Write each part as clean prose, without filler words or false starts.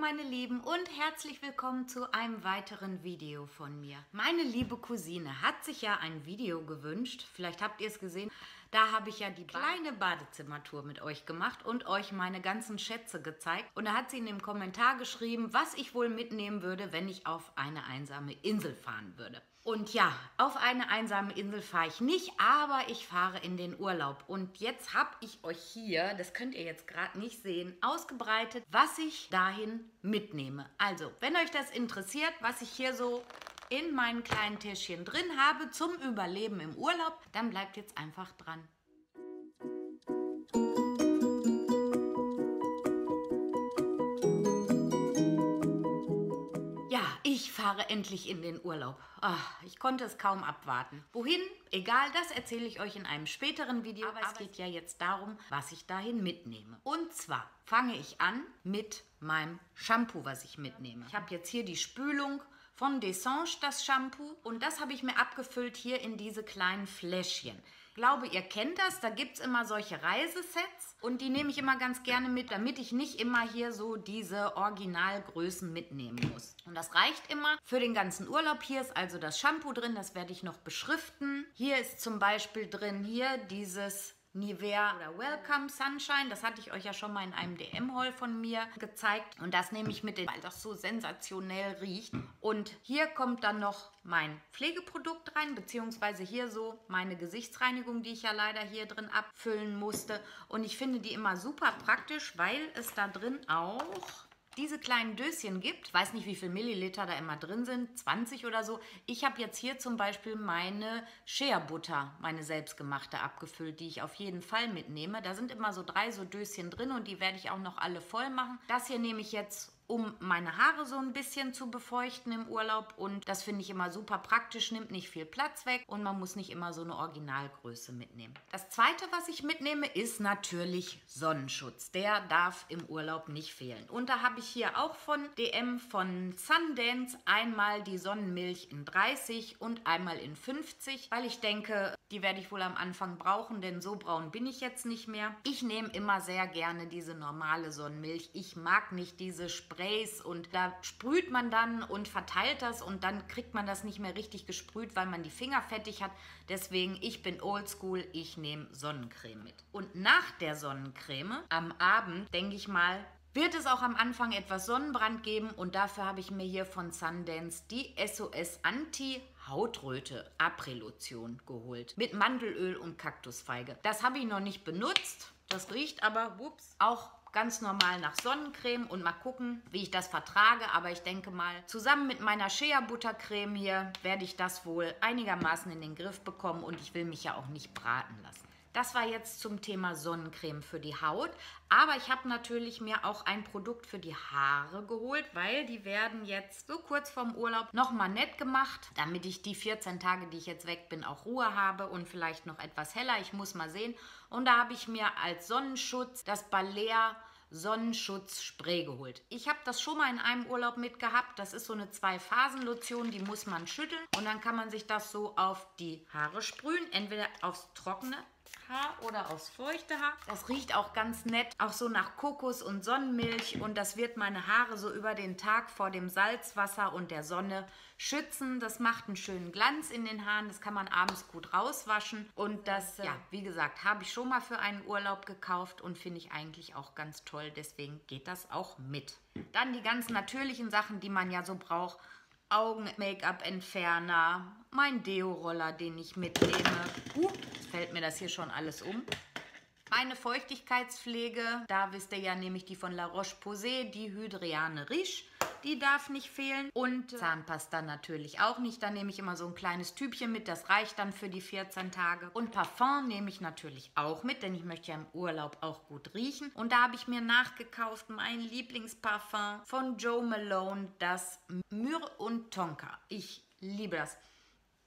meine Lieben und herzlich willkommen zu einem weiteren Video von mir. Meine liebe Cousine hat sich ja ein Video gewünscht, vielleicht habt ihr es gesehen. Da habe ich ja die kleine Badezimmertour mit euch gemacht und euch meine ganzen Schätze gezeigt. Und da hat sie in dem Kommentar geschrieben, was ich wohl mitnehmen würde, wenn ich auf eine einsame Insel fahren würde. Und ja, auf eine einsame Insel fahre ich nicht, aber ich fahre in den Urlaub. Und jetzt habe ich euch hier, das könnt ihr jetzt gerade nicht sehen, ausgebreitet, was ich dahin mitnehme. Also, wenn euch das interessiert, was ich hier so in meinen kleinen Täschchen drin habe zum Überleben im Urlaub, dann bleibt jetzt einfach dran. Ja, ich fahre endlich in den Urlaub. Oh, ich konnte es kaum abwarten. Wohin? Egal, das erzähle ich euch in einem späteren Video, aber es geht ja jetzt darum, was ich dahin mitnehme. Und zwar fange ich an mit meinem Shampoo, was ich mitnehme. Ich habe jetzt hier die Spülung von Dessange, das Shampoo, und das habe ich mir abgefüllt hier in diese kleinen Fläschchen. Ich glaube, ihr kennt das, da gibt es immer solche Reisesets und die nehme ich immer ganz gerne mit, damit ich nicht immer hier so diese Originalgrößen mitnehmen muss. Und das reicht immer für den ganzen Urlaub. Hier ist also das Shampoo drin, das werde ich noch beschriften. Hier ist zum Beispiel drin hier dieses Nivea oder Welcome Sunshine, das hatte ich euch ja schon mal in einem DM-Haul von mir gezeigt und das nehme ich mit, weil das so sensationell riecht. Und hier kommt dann noch mein Pflegeprodukt rein, beziehungsweise hier so meine Gesichtsreinigung, die ich ja leider hier drin abfüllen musste. Und ich finde die immer super praktisch, weil es da drin auch diese kleinen Döschen gibt. Ich weiß nicht, wie viel Milliliter da immer drin sind, 20 oder so. Ich habe jetzt hier zum Beispiel meine Shea-Butter, meine selbstgemachte, abgefüllt, die ich auf jeden Fall mitnehme. Da sind immer so 3 Döschen drin und die werde ich auch noch alle voll machen. Das hier nehme ich jetzt, um meine Haare so ein bisschen zu befeuchten im Urlaub, und das finde ich immer super praktisch, nimmt nicht viel Platz weg und man muss nicht immer so eine Originalgröße mitnehmen. Das zweite, was ich mitnehme, ist natürlich Sonnenschutz. Der darf im Urlaub nicht fehlen. Und da habe ich hier auch von dm, von Sundance, einmal die Sonnenmilch in 30 und einmal in 50, weil ich denke, die werde ich wohl am Anfang brauchen, denn so braun bin ich jetzt nicht mehr. Ich nehme immer sehr gerne diese normale Sonnenmilch. Ich mag nicht diese Sprays und da sprüht man dann und verteilt das und dann kriegt man das nicht mehr richtig gesprüht, weil man die Finger fettig hat. Deswegen, ich bin oldschool, ich nehme Sonnencreme mit. Und nach der Sonnencreme, am Abend, denke ich mal, wird es auch am Anfang etwas Sonnenbrand geben und dafür habe ich mir hier von Sundance die SOS Anti-Hautröte Aprillotion geholt mit Mandelöl und Kaktusfeige. Das habe ich noch nicht benutzt, das riecht aber, ups, auch ganz normal nach Sonnencreme und mal gucken, wie ich das vertrage. Aber ich denke mal, zusammen mit meiner Shea-Butter-Creme hier werde ich das wohl einigermaßen in den Griff bekommen und ich will mich ja auch nicht braten lassen. Das war jetzt zum Thema Sonnencreme für die Haut. Aber ich habe natürlich mir auch ein Produkt für die Haare geholt, weil die werden jetzt so kurz vorm Urlaub nochmal nett gemacht, damit ich die 14 Tage, die ich jetzt weg bin, auch Ruhe habe und vielleicht noch etwas heller. Ich muss mal sehen. Und da habe ich mir als Sonnenschutz das Balea Sonnenschutzspray geholt. Ich habe das schon mal in einem Urlaub mitgehabt. Das ist so eine 2-Phasen-Lotion, die muss man schütteln und dann kann man sich das so auf die Haare sprühen, entweder aufs trockene Haar oder aufs feuchte Haar. Das riecht auch ganz nett, auch so nach Kokos und Sonnenmilch, und das wird meine Haare so über den Tag vor dem Salzwasser und der Sonne schützen. Das macht einen schönen Glanz in den Haaren, das kann man abends gut rauswaschen und das, ja, wie gesagt, habe ich schon mal für einen Urlaub gekauft und finde ich eigentlich auch ganz toll, deswegen geht das auch mit. Dann die ganz natürlichen Sachen, die man ja so braucht: Augen-Make-up-Entferner, mein Deo-Roller, den ich mitnehme. Jetzt fällt mir das hier schon alles um. Meine Feuchtigkeitspflege, da wisst ihr ja, nämlich die von La Roche-Posay, die Hydrane Rich, die darf nicht fehlen. Und Zahnpasta natürlich auch nicht, da nehme ich immer so ein kleines Tübchen mit, das reicht dann für die 14 Tage. Und Parfum nehme ich natürlich auch mit, denn ich möchte ja im Urlaub auch gut riechen. Und da habe ich mir nachgekauft mein Lieblingsparfum von Joe Malone, das Myrrhe und Tonka. Ich liebe das.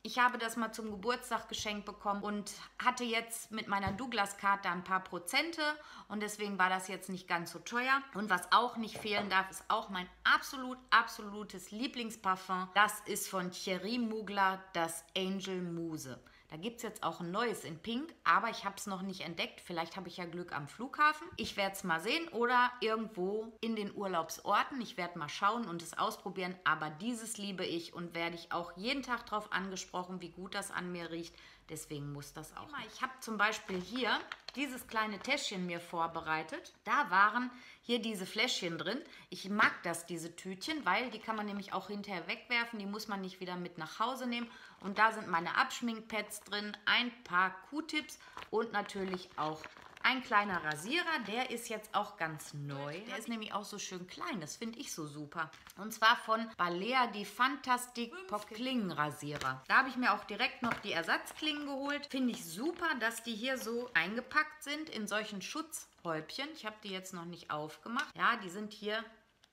Ich habe das mal zum Geburtstag geschenkt bekommen und hatte jetzt mit meiner Douglas-Karte ein paar Prozente und deswegen war das jetzt nicht ganz so teuer. Und was auch nicht fehlen darf, ist auch mein absolutes Lieblingsparfum. Das ist von Thierry Mugler, das Angel Muse. Da gibt es jetzt auch ein neues in Pink, aber ich habe es noch nicht entdeckt. Vielleicht habe ich ja Glück am Flughafen. Ich werde es mal sehen oder irgendwo in den Urlaubsorten. Ich werde mal schauen und es ausprobieren, aber dieses liebe ich und werde ich auch jeden Tag drauf angesprochen, wie gut das an mir riecht. Deswegen muss das auch. Ich habe zum Beispiel hier dieses kleine Täschchen mir vorbereitet. Da waren hier diese Fläschchen drin. Ich mag das, diese Tütchen, weil die kann man nämlich auch hinterher wegwerfen. Die muss man nicht wieder mit nach Hause nehmen. Und da sind meine Abschminkpads drin, ein paar Q-Tips und natürlich auch ein kleiner Rasierer, der ist jetzt auch ganz neu. Der ist nämlich auch so schön klein, das finde ich so super. Und zwar von Balea, die Fantastic Pop Klingenrasierer. Da habe ich mir auch direkt noch die Ersatzklingen geholt. Finde ich super, dass die hier so eingepackt sind in solchen Schutzhäubchen. Ich habe die jetzt noch nicht aufgemacht. Ja, die sind hier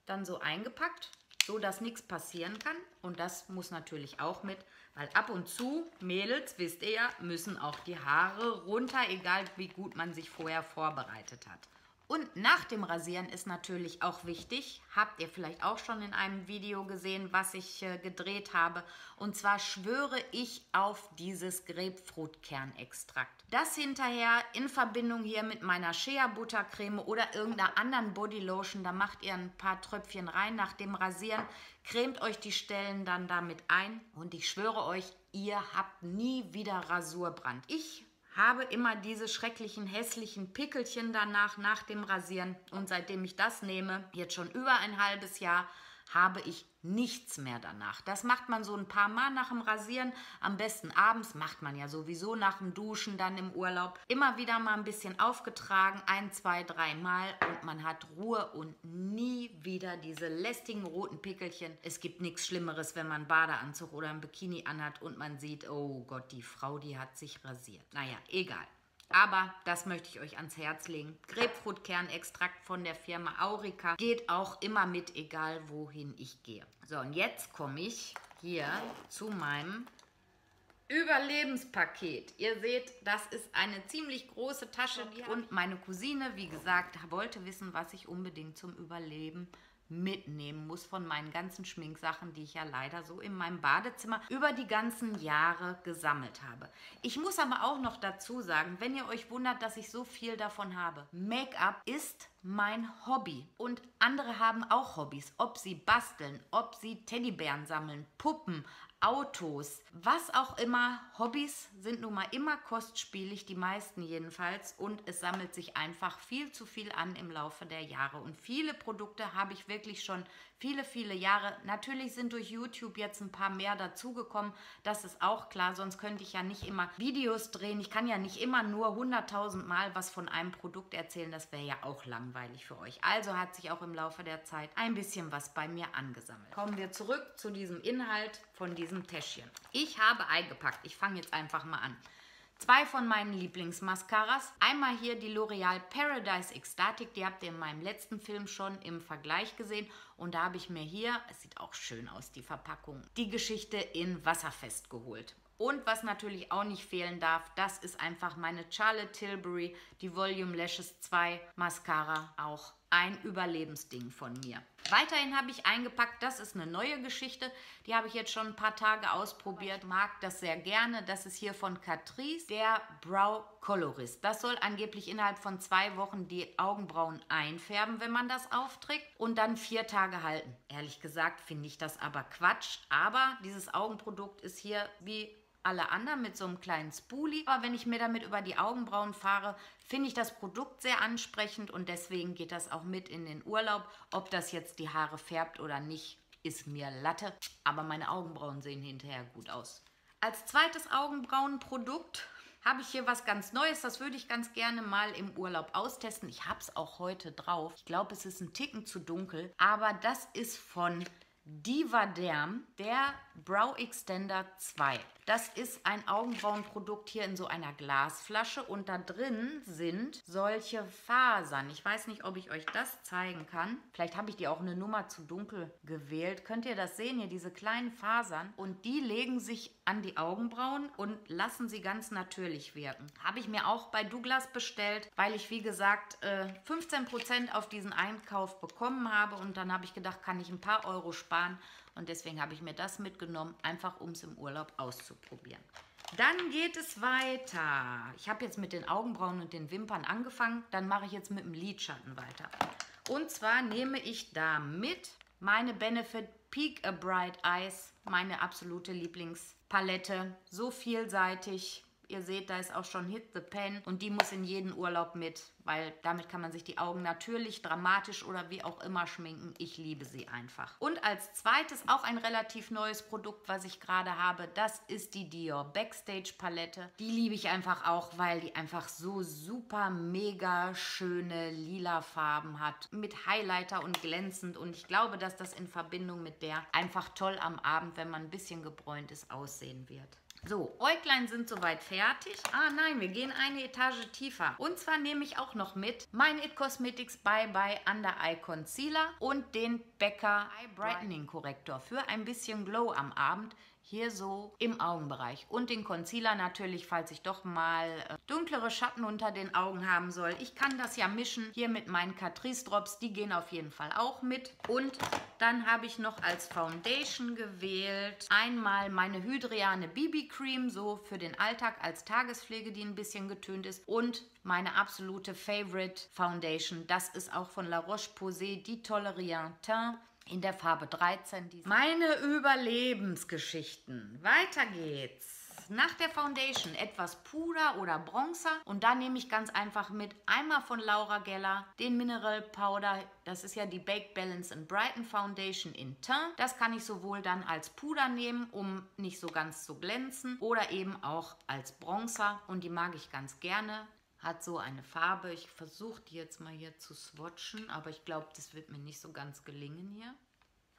dann so eingepackt, so dass nichts passieren kann. Und das muss natürlich auch mit, weil ab und zu, Mädels, wisst ihr ja, müssen auch die Haare runter, egal wie gut man sich vorher vorbereitet hat. Und nach dem Rasieren ist natürlich auch wichtig, habt ihr vielleicht auch schon in einem Video gesehen, was ich gedreht habe. Und zwar schwöre ich auf dieses Grapefruit-Kernextrakt. Das hinterher in Verbindung hier mit meiner Shea-Butter-Creme oder irgendeiner anderen Bodylotion, da macht ihr ein paar Tröpfchen rein nach dem Rasieren, cremt euch die Stellen dann damit ein und ich schwöre euch, ihr habt nie wieder Rasurbrand. Ich habe immer diese schrecklichen, hässlichen Pickelchen danach, nach dem Rasieren. Und seitdem ich das nehme, jetzt schon über ein halbes Jahr, habe ich nichts mehr danach. Das macht man so ein paar Mal nach dem Rasieren. Am besten abends, macht man ja sowieso nach dem Duschen, dann im Urlaub. Immer wieder mal ein bisschen aufgetragen, 1, 2, 3 Mal und man hat Ruhe und nie wieder diese lästigen roten Pickelchen. Es gibt nichts Schlimmeres, wenn man einen Badeanzug oder einen Bikini anhat und man sieht, oh Gott, die Frau, die hat sich rasiert. Naja, egal. Aber das möchte ich euch ans Herz legen. Grapefruit-Kernextrakt von der Firma Aurica. Geht auch immer mit, egal wohin ich gehe. So, und jetzt komme ich hier zu meinem Überlebenspaket. Ihr seht, das ist eine ziemlich große Tasche. Und meine Cousine, wie gesagt, wollte wissen, was ich unbedingt zum Überleben mitnehmen muss von meinen ganzen Schminksachen, die ich ja leider so in meinem Badezimmer über die ganzen Jahre gesammelt habe. Ich muss aber auch noch dazu sagen, wenn ihr euch wundert, dass ich so viel davon habe, Make-up ist mein Hobby und andere haben auch Hobbys, ob sie basteln, ob sie Teddybären sammeln, Puppen, Autos, was auch immer. Hobbys sind nun mal immer kostspielig, die meisten jedenfalls. Und es sammelt sich einfach viel zu viel an im Laufe der Jahre. Und viele Produkte habe ich wirklich schon viele, viele Jahre. Natürlich sind durch YouTube jetzt ein paar mehr dazugekommen. Das ist auch klar, sonst könnte ich ja nicht immer Videos drehen. Ich kann ja nicht immer nur 100.000 Mal was von einem Produkt erzählen. Das wäre ja auch langweilig für euch. Also hat sich auch im Laufe der Zeit ein bisschen was bei mir angesammelt. Kommen wir zurück zu diesem Inhalt von diesem Täschchen. Ich habe eingepackt. Ich fange jetzt einfach mal an. 2 von meinen Lieblingsmascaras. Einmal hier die L'Oreal Paradise Extatic. Die habt ihr in meinem letzten Film schon im Vergleich gesehen. Und da habe ich mir hier, es sieht auch schön aus, die Verpackung, die Geschichte in wasserfest geholt. Und was natürlich auch nicht fehlen darf, das ist einfach meine Charlotte Tilbury, die Volume Lashes 2 Mascara, auch ein Überlebensding von mir. Weiterhin habe ich eingepackt, das ist eine neue Geschichte, die habe ich jetzt schon ein paar Tage ausprobiert, mag das sehr gerne. Das ist hier von Catrice, der Brow Colorist. Das soll angeblich innerhalb von 2 Wochen die Augenbrauen einfärben, wenn man das aufträgt und dann 4 Tage halten. Ehrlich gesagt finde ich das aber Quatsch, aber dieses Augenprodukt ist hier wie alle anderen mit so einem kleinen Spoolie. Aber wenn ich mir damit über die Augenbrauen fahre, finde ich das Produkt sehr ansprechend und deswegen geht das auch mit in den Urlaub. Ob das jetzt die Haare färbt oder nicht, ist mir Latte. Aber meine Augenbrauen sehen hinterher gut aus. Als zweites Augenbrauenprodukt habe ich hier was ganz Neues. Das würde ich ganz gerne mal im Urlaub austesten. Ich habe es auch heute drauf. Ich glaube, es ist ein Ticken zu dunkel. Aber das ist von Divaderm, der Brow Extender 2. Das ist ein Augenbrauenprodukt hier in so einer Glasflasche und da drin sind solche Fasern. Ich weiß nicht, ob ich euch das zeigen kann. Vielleicht habe ich die auch eine Nummer zu dunkel gewählt. Könnt ihr das sehen hier, diese kleinen Fasern? Und die legen sich an die Augenbrauen und lassen sie ganz natürlich wirken. Habe ich mir auch bei Douglas bestellt, weil ich, wie gesagt, 15% auf diesen Einkauf bekommen habe und dann habe ich gedacht, kann ich ein paar Euro sparen. Und deswegen habe ich mir das mitgenommen, einfach um es im Urlaub auszuprobieren. Dann geht es weiter. Ich habe jetzt mit den Augenbrauen und den Wimpern angefangen. Dann mache ich jetzt mit dem Lidschatten weiter. Und zwar nehme ich damit meine Benefit Peek a Bright Eyes, meine absolute Lieblingspalette. So vielseitig. Ihr seht, da ist auch schon Hit the Pen und die muss in jeden Urlaub mit, weil damit kann man sich die Augen natürlich, dramatisch oder wie auch immer schminken. Ich liebe sie einfach. Und als zweites auch ein relativ neues Produkt, was ich gerade habe, das ist die Dior Backstage Palette. Die liebe ich einfach auch, weil die einfach so super mega schöne lila Farben hat, mit Highlighter und glänzend, und ich glaube, dass das in Verbindung mit der einfach toll am Abend, wenn man ein bisschen gebräunt ist, aussehen wird. So, Äuglein sind soweit fertig. Ah nein, wir gehen eine Etage tiefer. Und zwar nehme ich auch noch mit meinen It Cosmetics Bye Bye Under Eye Concealer und den Becca Eye Brightening Corrector für ein bisschen Glow am Abend. Hier so im Augenbereich. Und den Concealer natürlich, falls ich doch mal dunklere Schatten unter den Augen haben soll. Ich kann das ja mischen hier mit meinen Catrice Drops. Die gehen auf jeden Fall auch mit. Und dann habe ich noch als Foundation gewählt einmal meine Hydreane BB Cream, so für den Alltag als Tagespflege, die ein bisschen getönt ist. Und meine absolute Favorite Foundation, das ist auch von La Roche-Posay, die Tolérien Teint. In der Farbe 13. Meine Überlebensgeschichten. Weiter geht's. Nach der Foundation etwas Puder oder Bronzer. Und da nehme ich ganz einfach mit einmal von Laura Geller den Mineral Powder. Das ist ja die Bake Balance and Brighten Foundation in Teint. Das kann ich sowohl dann als Puder nehmen, um nicht so ganz zu glänzen. Oder eben auch als Bronzer. Und die mag ich ganz gerne. Hat so eine Farbe. Ich versuche die jetzt mal hier zu swatchen, aber ich glaube, das wird mir nicht so ganz gelingen hier.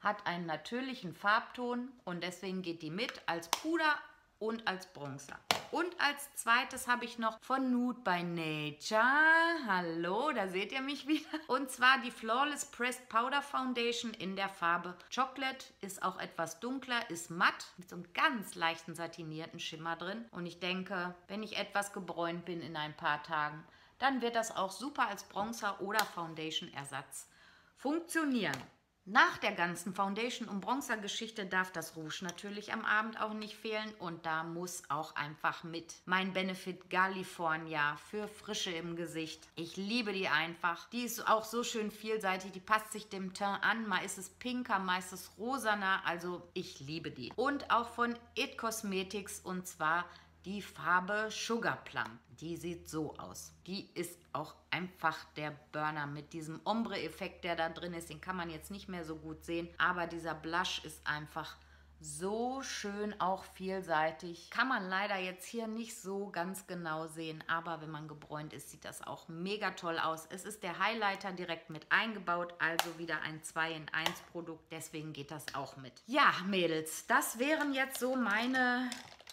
Hat einen natürlichen Farbton und deswegen geht die mit als Puder und als Bronzer. Und als zweites habe ich noch von Nude by Nature, hallo, da seht ihr mich wieder, und zwar die Flawless Pressed Powder Foundation in der Farbe Chocolate, ist auch etwas dunkler, ist matt, mit so einem ganz leichten satinierten Schimmer drin, und ich denke, wenn ich etwas gebräunt bin in ein paar Tagen, dann wird das auch super als Bronzer oder Foundation-Ersatz funktionieren. Nach der ganzen Foundation- und Bronzer-Geschichte darf das Rouge natürlich am Abend auch nicht fehlen. Und da muss auch einfach mit mein Benefit California für Frische im Gesicht. Ich liebe die einfach. Die ist auch so schön vielseitig. Die passt sich dem Teint an. Mal ist es pinker, mal ist es rosaner. Also ich liebe die. Und auch von It Cosmetics, und zwar die Farbe Sugar Plum. Die sieht so aus. Die ist auch einfach der Burner mit diesem Ombre-Effekt, der da drin ist. Den kann man jetzt nicht mehr so gut sehen. Aber dieser Blush ist einfach so schön, auch vielseitig. Kann man leider jetzt hier nicht so ganz genau sehen. Aber wenn man gebräunt ist, sieht das auch mega toll aus. Es ist der Highlighter direkt mit eingebaut. Also wieder ein 2-in-1 Produkt. Deswegen geht das auch mit. Ja, Mädels, das wären jetzt so meine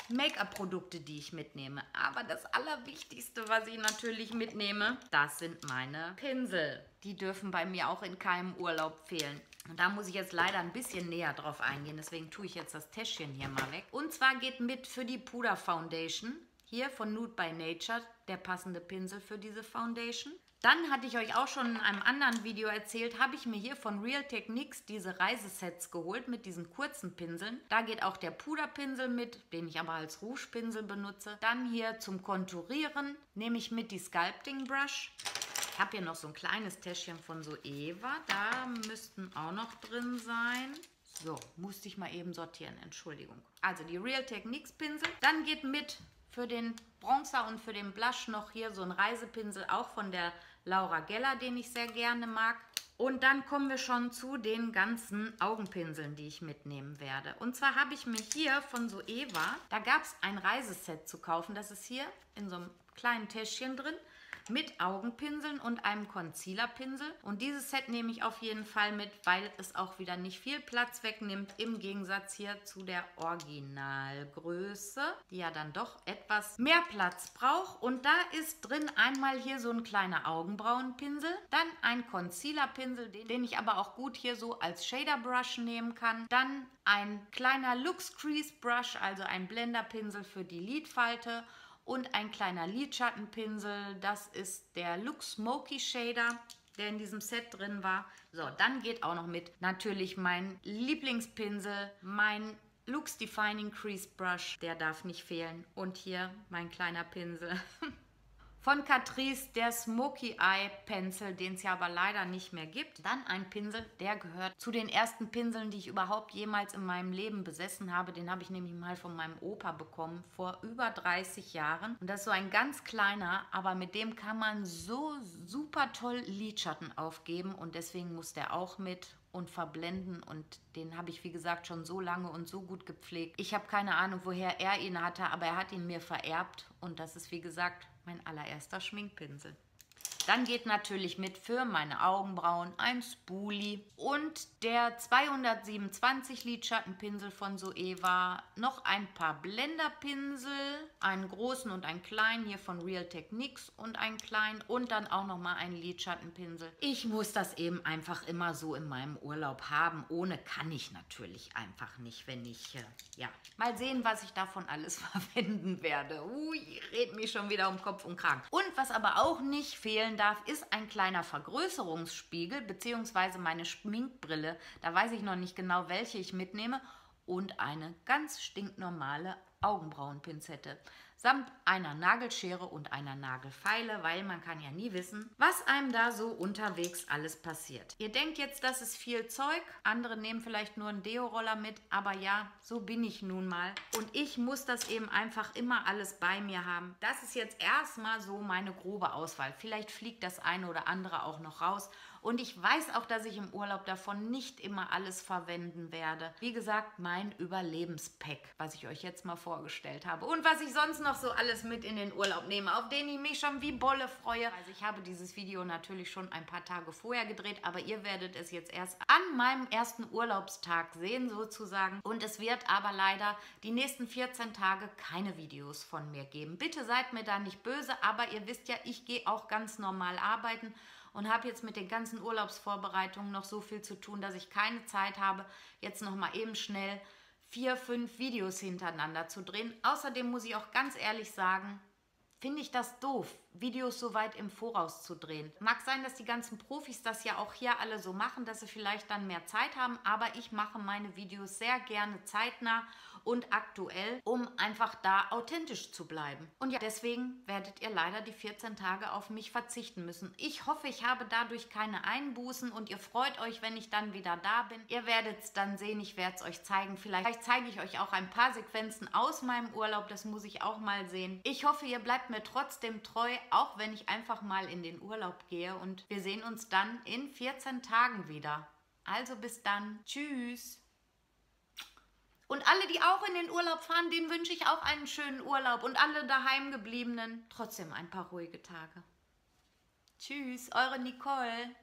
Make-up-Produkte, die ich mitnehme. Aber das Allerwichtigste, was ich natürlich mitnehme, das sind meine Pinsel. Die dürfen bei mir auch in keinem Urlaub fehlen. Und da muss ich jetzt leider ein bisschen näher drauf eingehen. Deswegen tue ich jetzt das Täschchen hier mal weg. Und zwar geht mit für die Puder-Foundation hier von Nude by Nature der passende Pinsel für diese Foundation. Dann hatte ich euch auch schon in einem anderen Video erzählt, habe ich mir hier von Real Techniques diese Reisesets geholt mit diesen kurzen Pinseln. Da geht auch der Puderpinsel mit, den ich aber als Rougepinsel benutze. Dann hier zum Konturieren nehme ich mit die Sculpting Brush. Ich habe hier noch so ein kleines Täschchen von Zoeva, da müssten auch noch drin sein. So, musste ich mal eben sortieren, Entschuldigung. Also die Real Techniques Pinsel. Dann geht mit für den Bronzer und für den Blush noch hier so ein Reisepinsel, auch von der Laura Geller, den ich sehr gerne mag. Und dann kommen wir schon zu den ganzen Augenpinseln, die ich mitnehmen werde. Und zwar habe ich mir hier von Zoeva, da gab es ein Reiseset zu kaufen. Das ist hier in so einem kleinen Täschchen drin mit Augenpinseln und einem Concealerpinsel. Und dieses Set nehme ich auf jeden Fall mit, weil es auch wieder nicht viel Platz wegnimmt, im Gegensatz hier zu der Originalgröße, die ja dann doch etwas mehr Platz braucht. Und da ist drin einmal hier so ein kleiner Augenbrauenpinsel, dann ein Concealerpinsel, den ich aber auch gut hier so als Shader Brush nehmen kann, dann ein kleiner Luxe Crease Brush, also ein Blenderpinsel für die Lidfalte, und ein kleiner Lidschattenpinsel, das ist der Luxe Smoky Shader, der in diesem Set drin war. So, dann geht auch noch mit natürlich mein Lieblingspinsel, mein Looks Defining Crease Brush, der darf nicht fehlen. Und hier mein kleiner Pinsel. Von Catrice der Smoky Eye Pencil, den es ja aber leider nicht mehr gibt. Dann ein Pinsel, der gehört zu den ersten Pinseln, die ich überhaupt jemals in meinem Leben besessen habe. Den habe ich nämlich mal von meinem Opa bekommen, vor über 30 Jahren. Und das ist so ein ganz kleiner, aber mit dem kann man so super toll Lidschatten aufgeben. Und deswegen muss der auch mit und verblenden. Und den habe ich, wie gesagt, schon so lange und so gut gepflegt. Ich habe keine Ahnung, woher er ihn hatte, aber er hat ihn mir vererbt. Und das ist, wie gesagt, mein allererster Schminkpinsel. Dann geht natürlich mit für meine Augenbrauen ein Spoolie und der 227 Lidschattenpinsel von Zoeva, noch ein paar Blenderpinsel, einen großen und einen kleinen hier von Real Techniques und einen kleinen und dann auch nochmal einen Lidschattenpinsel. Ich muss das eben einfach immer so in meinem Urlaub haben. Ohne kann ich natürlich einfach nicht, wenn ich, ja, mal sehen, was ich davon alles verwenden werde. Ui, red mich schon wieder um Kopf und Kragen. Und was aber auch nicht fehlen darf, ist ein kleiner Vergrößerungsspiegel bzw. meine Schminkbrille. Da weiß ich noch nicht genau, welche ich mitnehme. Und eine ganz stinknormale Augenbrauenpinzette samt einer Nagelschere und einer Nagelfeile, weil man kann ja nie wissen, was einem da so unterwegs alles passiert. Ihr denkt jetzt, das ist viel Zeug. Andere nehmen vielleicht nur einen Deo-Roller mit, aber ja, so bin ich nun mal. Und ich muss das eben einfach immer alles bei mir haben. Das ist jetzt erstmal so meine grobe Auswahl. Vielleicht fliegt das eine oder andere auch noch raus. Und ich weiß auch, dass ich im Urlaub davon nicht immer alles verwenden werde. Wie gesagt, mein Überlebenspack, was ich euch jetzt mal vorgestellt habe. Und was ich sonst noch so alles mit in den Urlaub nehme, auf den ich mich schon wie Bolle freue. Also ich habe dieses Video natürlich schon ein paar Tage vorher gedreht, aber ihr werdet es jetzt erst an meinem ersten Urlaubstag sehen sozusagen. Und es wird aber leider die nächsten 14 Tage keine Videos von mir geben. Bitte seid mir da nicht böse, aber ihr wisst ja, ich gehe auch ganz normal arbeiten und habe jetzt mit den ganzen Urlaubsvorbereitungen noch so viel zu tun, dass ich keine Zeit habe, jetzt nochmal eben schnell 4, 5 Videos hintereinander zu drehen. Außerdem muss ich auch ganz ehrlich sagen, finde ich das doof, Videos so weit im Voraus zu drehen. Mag sein, dass die ganzen Profis das ja auch hier alle so machen, dass sie vielleicht dann mehr Zeit haben, aber ich mache meine Videos sehr gerne zeitnah und aktuell, um einfach da authentisch zu bleiben. Und ja, deswegen werdet ihr leider die 14 Tage auf mich verzichten müssen. Ich hoffe, ich habe dadurch keine Einbußen und ihr freut euch, wenn ich dann wieder da bin. Ihr werdet es dann sehen, ich werde es euch zeigen. Vielleicht zeige ich euch auch ein paar Sequenzen aus meinem Urlaub, das muss ich auch mal sehen. Ich hoffe, ihr bleibt mir trotzdem treu, auch wenn ich einfach mal in den Urlaub gehe und wir sehen uns dann in 14 Tagen wieder. Also bis dann. Tschüss. Und alle, die auch in den Urlaub fahren, denen wünsche ich auch einen schönen Urlaub und alle Daheimgebliebenen trotzdem ein paar ruhige Tage. Tschüss, eure Nicole.